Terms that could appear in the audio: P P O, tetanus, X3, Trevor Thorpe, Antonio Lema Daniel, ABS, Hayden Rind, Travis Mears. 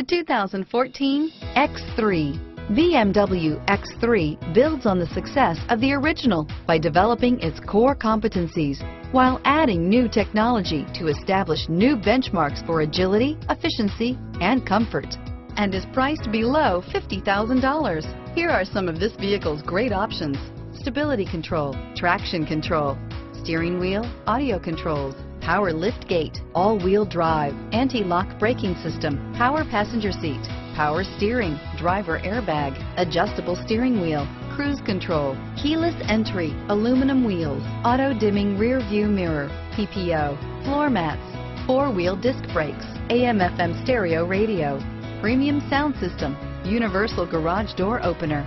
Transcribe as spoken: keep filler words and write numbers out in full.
The two thousand fourteen X three. B M W X three builds on the success of the original by developing its core competencies while adding new technology to establish new benchmarks for agility, efficiency, and comfort, and is priced below fifty thousand dollars. Here are some of this vehicle's great options: stability control, traction control, steering wheel audio controls, power lift gate, all-wheel drive, anti-lock braking system, power passenger seat, power steering, driver airbag, adjustable steering wheel, cruise control, keyless entry, aluminum wheels, auto-dimming rear view mirror, P P O, floor mats, four-wheel disc brakes, A M F M stereo radio, premium sound system, universal garage door opener,